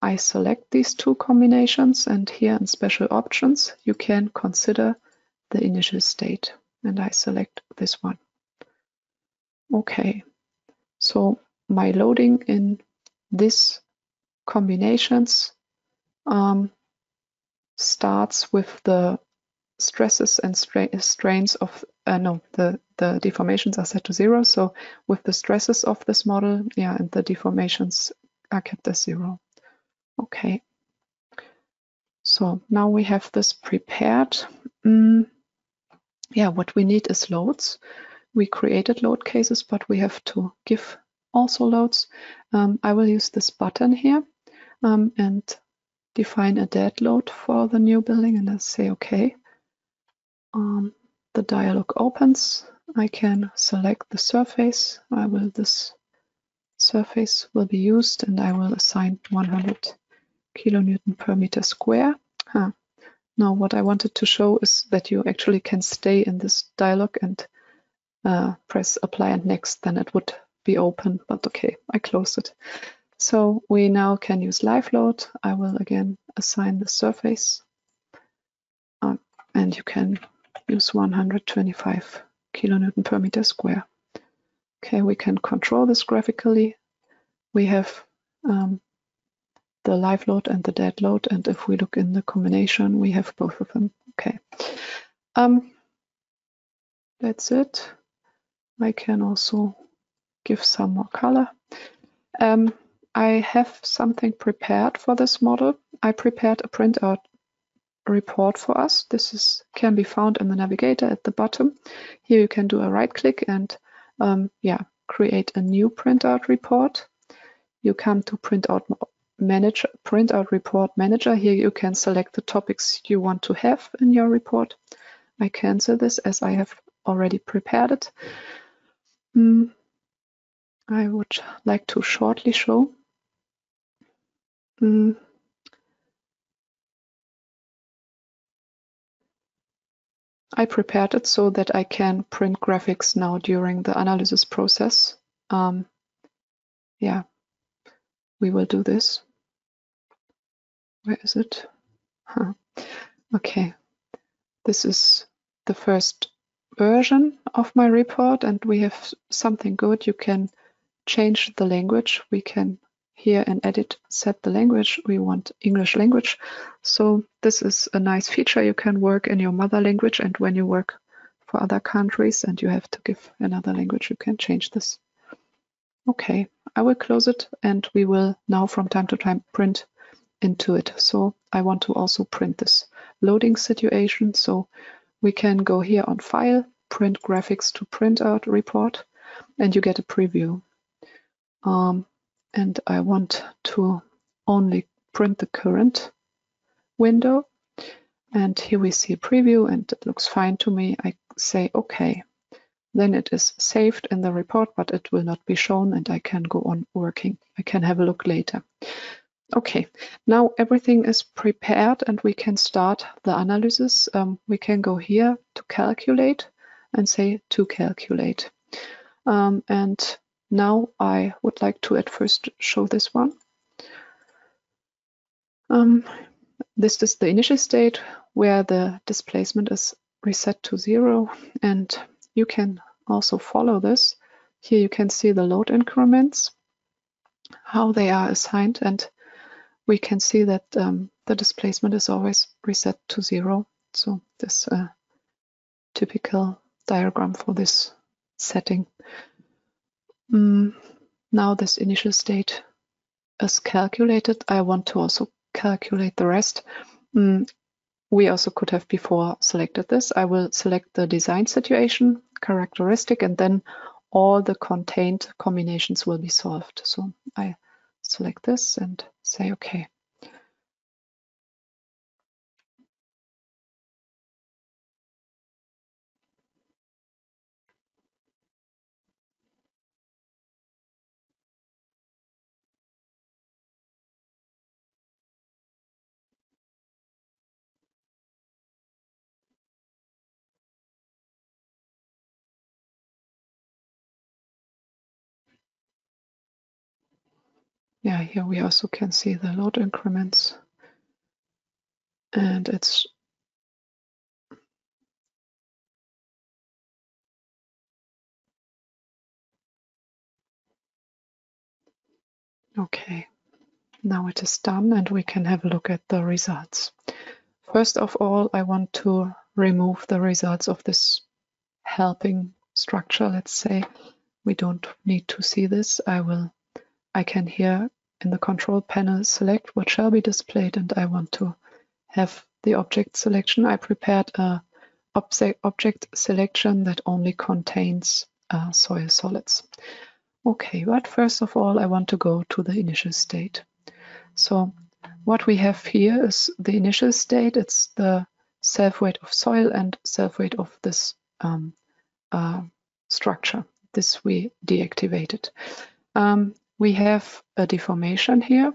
I select these two combinations, and here in special options, you can consider the initial state, and I select this one. Okay, so my loading in these combinations starts with the stresses and strains of the deformations are set to zero, so with the stresses of this model, yeah, and the deformations are kept as zero. Okay, so now we have this prepared. Yeah, what we need is loads. We created load cases, but we have to give also loads. I will use this button here and define a dead load for the new building, and I say okay. The dialog opens. I can select the surface. This surface will be used, and I will assign 100 kilonewton per meter square. Now what I wanted to show is that you actually can stay in this dialog and press apply and next, then it would be open, but okay, I closed it. So we now can use live load. I will again assign the surface, and you can use 125 kilonewton per meter square. Okay, we can control this graphically. We have the live load and the dead load, and if we look in the combination, we have both of them. Okay, that's it. I can also give some more color. I have something prepared for this model. I prepared a printout report for us. This can be found in the navigator at the bottom. Here you can do a right click and yeah, create a new printout report. You come to printout report manager. Here you can select the topics you want to have in your report. I cancel this as I have already prepared it. I would like to shortly show I prepared it so that I can print graphics now during the analysis process. Yeah, we will do this. Where is it? Okay, this is the first version of my report, and we have something good. You can change the language. We can here in edit set the language. We want English language. So this is a nice feature. You can work in your mother language, and when you work for other countries and you have to give another language, you can change this. Okay, I will close it, and we will now from time to time print into it. So I want to also print this loading situation. So we can go here on file, print graphics to printout report, and you get a preview. And I want to only print the current window. And here we see a preview, and it looks fine to me. I say okay. Then it is saved in the report, but it will not be shown, and I can go on working. I can have a look later. Okay, now everything is prepared and we can start the analysis. We can go here to calculate and say to calculate. And now I would like to at first show this one. This is the initial state where the displacement is reset to 0, and you can also follow this. Here you can see the load increments, how they are assigned, and we can see that the displacement is always reset to 0. So this typical diagram for this setting. Now this initial state is calculated. I want to also calculate the rest. We also could have before selected this. I will select the design situation, characteristic, and then all the contained combinations will be solved. So I select this and say OK. Yeah, here we also can see the load increments, and it's okay. Now it is done, and we can have a look at the results. First of all, I want to remove the results of this helping structure. Let's say we don't need to see this. I can here in the control panel select what shall be displayed, and I want to have the object selection. I prepared a object selection that only contains soil solids. Okay, but first of all, I want to go to the initial state. So what we have here is the initial state. It's the self-weight of soil and self-weight of this structure. This we deactivated. We have a deformation here,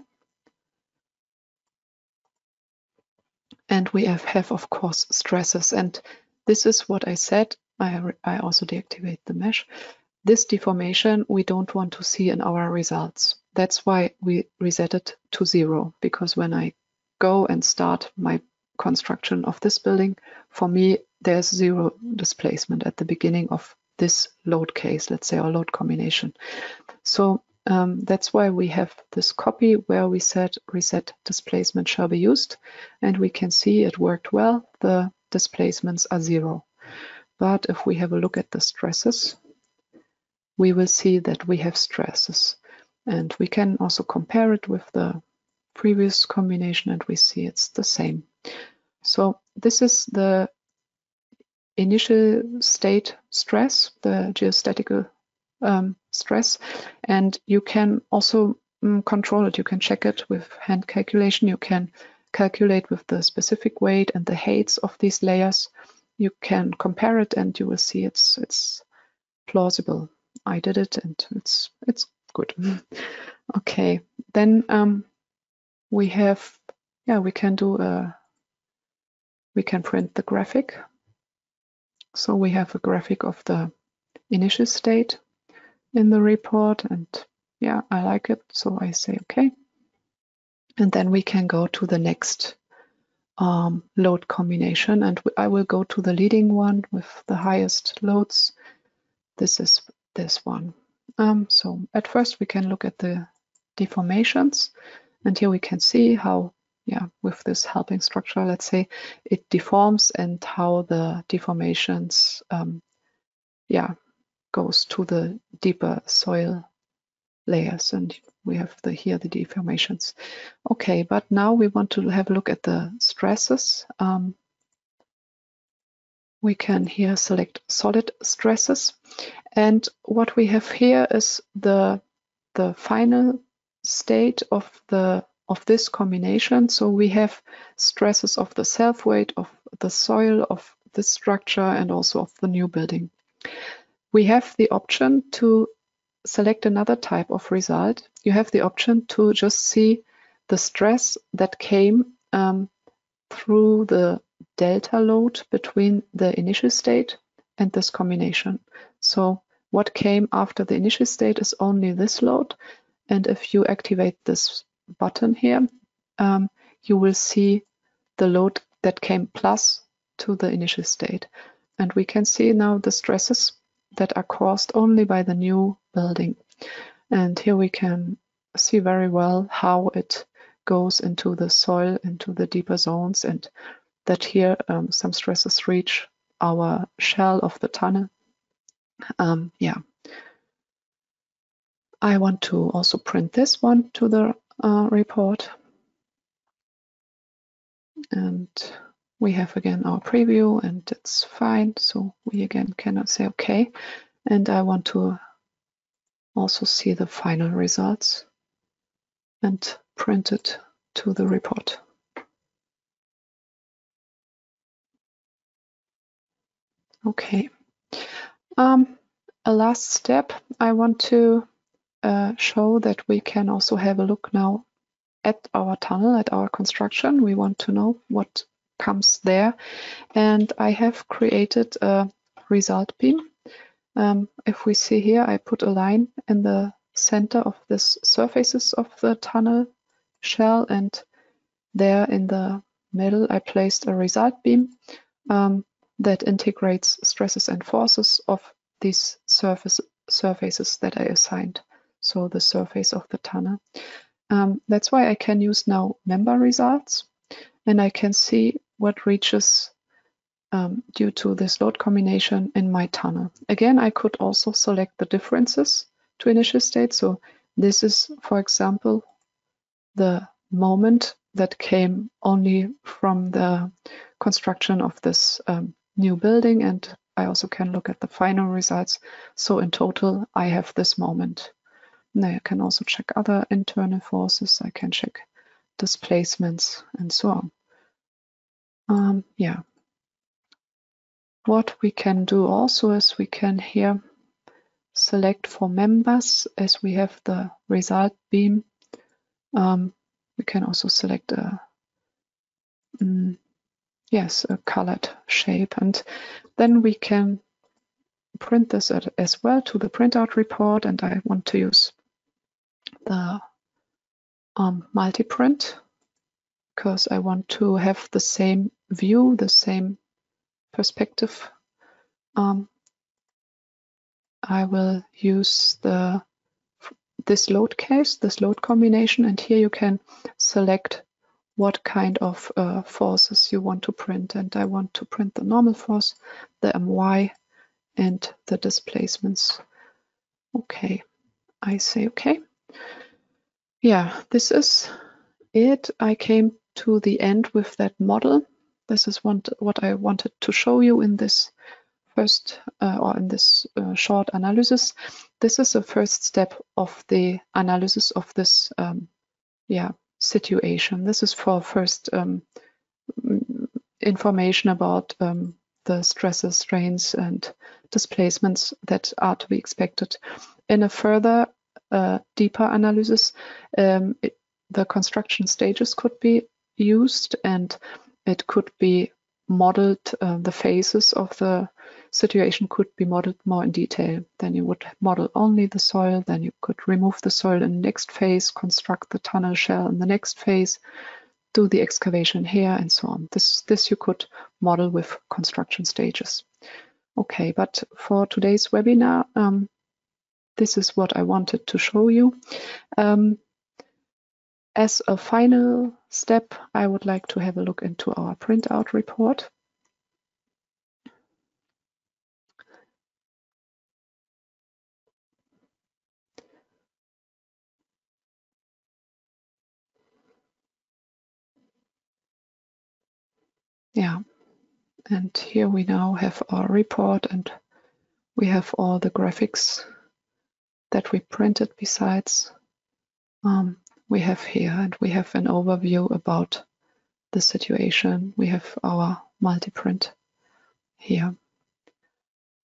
and we have of course stresses, and this is what I said. I also deactivate the mesh. This deformation we don't want to see in our results. That's why we reset it to 0, because when I go and start my construction of this building, for me there's 0 displacement at the beginning of this load case, let's say, or load combination. So that's why we have this copy where we said reset displacement shall be used, and we can see it worked well. The displacements are 0. But if we have a look at the stresses, we will see that we have stresses, and we can also compare it with the previous combination, and we see it's the same. So this is the initial state stress, the geostatical stress, and you can also control it. You can check it with hand calculation. You can calculate with the specific weight and the heights of these layers. You can compare it, and you will see it's plausible. I did it, and it's good. Okay, then we have, yeah, we can print the graphic. So we have a graphic of the initial state in the report, and yeah, I like it, so I say okay. And then we can go to the next load combination, and I will go to the leading one with the highest loads. This is this one. So at first we can look at the deformations, and here we can see how, yeah, with this helping structure, let's say, it deforms, and how the deformations yeah, goes to the deeper soil layers, and we have here the deformations. Okay, but now we want to have a look at the stresses. We can here select solid stresses, and what we have here is the final state of this combination. So we have stresses of the self-weight, of the soil, of the structure, and also of the new building. We have the option to select another type of result. You have the option to just see the stress that came through the delta load between the initial state and this combination. So what came after the initial state is only this load. And if you activate this button here, you will see the load that came plus to the initial state. And we can see now the stresses that are caused only by the new building. And here we can see very well how it goes into the soil, into the deeper zones, and that here some stresses reach our shell of the tunnel. I want to also print this one to the report. And we have again our preview, and it's fine. So we again cannot say OK. And I want to also see the final results and print it to the report. OK. A last step, I want to show that we can also have a look now at our tunnel, at our construction. We want to know what comes there. And I have created a result beam. If we see here, I put a line in the center of this surfaces of the tunnel shell, and there in the middle, I placed a result beam that integrates stresses and forces of these surfaces that I assigned, so the surface of the tunnel. That's why I can use now member results, and I can see what reaches due to this load combination in my tunnel. Again, I could also select the differences to initial state. So this is, for example, the moment that came only from the construction of this new building, and I also can look at the final results. So in total, I have this moment. Now I can also check other internal forces. I can check displacements and so on. What we can do also is we can here select for members, as we have the result beam. We can also select a colored shape, and then we can print this as well to the printout report. And I want to use the multi-print because I want to have the same view, the same perspective. I will use this load case, this load combination, and here you can select what kind of forces you want to print. And I want to print the normal force, the MY, and the displacements. Okay, I say okay. Yeah, this is it. I came to the end with that model. This is what I wanted to show you in this first short analysis. This is the first step of the analysis of this situation. This is for first information about the stresses, strains, and displacements that are to be expected. In a further deeper analysis, the construction stages could be used, and it could be modeled. The phases of the situation could be modeled more in detail. Then you would model only the soil, then you could remove the soil in the next phase, construct the tunnel shell in the next phase, do the excavation here, and so on. This you could model with construction stages. Okay, but for today's webinar, this is what I wanted to show you. As a final step, I would like to have a look into our printout report. Yeah, and here we now have our report, and we have all the graphics that we printed besides. We have here, and we have an overview about the situation. We have our multi-print here.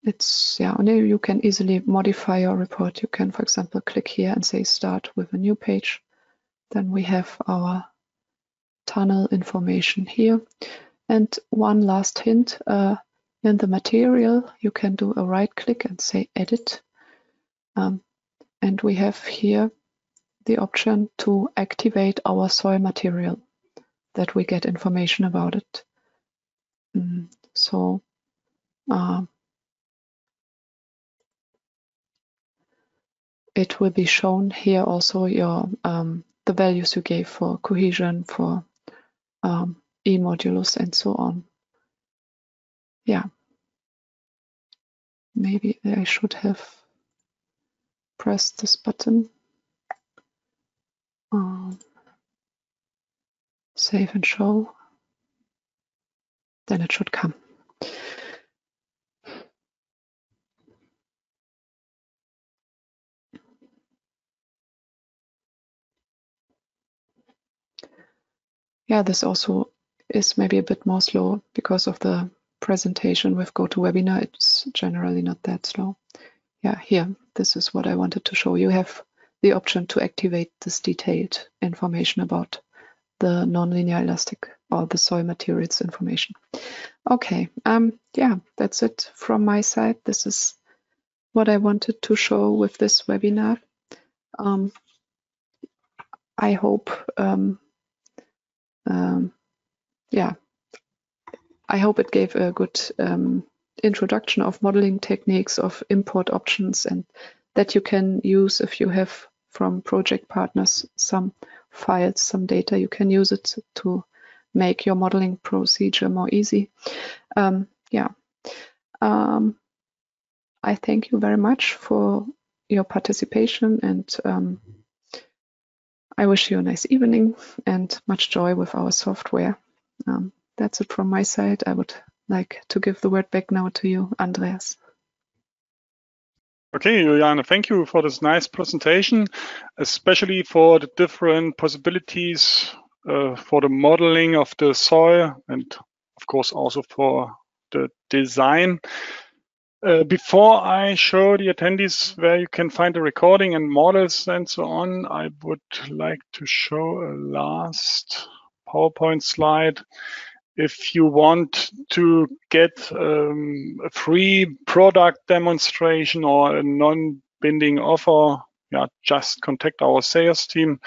You can easily modify your report. You can, for example, click here and say start with a new page, Then we have our tunnel information here. And one last hint, in the material, you can do a right click and say edit. And we have here the option to activate our soil material that we get information about it. So it will be shown here also your the values you gave for cohesion, for E modulus and so on. Yeah, maybe I should have pressed this button. Save and show, then it should come. Yeah, this also is maybe a bit more slow because of the presentation with GoToWebinar. It's generally not that slow. Yeah, here, this is what I wanted to show. You have the option to activate this detailed information about the nonlinear elastic or the soil materials information. Okay, yeah, that's it from my side. This is what I wanted to show with this webinar. I hope, yeah, I hope it gave a good introduction of modeling techniques, of import options, and that you can use if you have from project partners some files, some data. You can use it to make your modeling procedure more easy. Yeah, I thank you very much for your participation, and I wish you a nice evening and much joy with our software. That's it from my side. I would like to give the word back now to you, Andreas. Okay, Juliane, thank you for this nice presentation, especially for the different possibilities for the modeling of the soil and, of course, also for the design. Before I show the attendees where you can find the recording and models and so on, I would like to show a last PowerPoint slide. If you want to get a free product demonstration or a non-binding offer, yeah, just contact our sales team.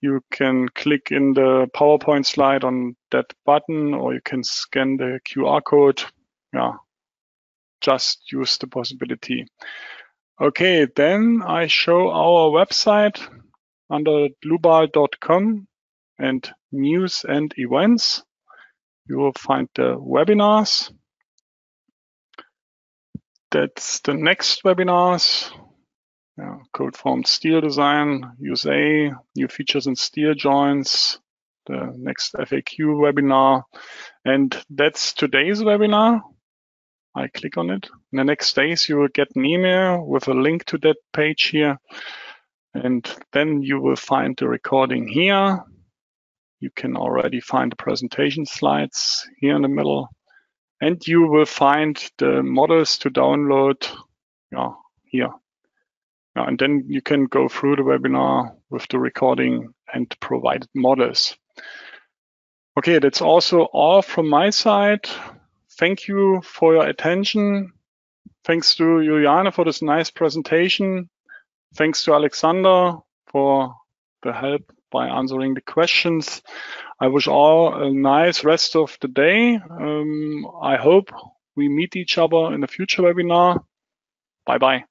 You can click in the PowerPoint slide on that button, or you can scan the QR code. Yeah, just use the possibility. Okay, then I show our website under dlubal.com and news and events. You will find the webinars. That's the next webinars. Yeah, cold formed steel design, USA, new features in steel joints, the next FAQ webinar. And that's today's webinar. I click on it. In the next days, you will get an email with a link to that page here. And then you will find the recording here. You can already find the presentation slides here in the middle, and you will find the models to download here. Yeah, and then you can go through the webinar with the recording and provided models. Okay, that's also all from my side. Thank you for your attention. Thanks to Juliane for this nice presentation. Thanks to Alexander for the help by answering the questions. I wish all a nice rest of the day. I hope we meet each other in a future webinar. Bye-bye.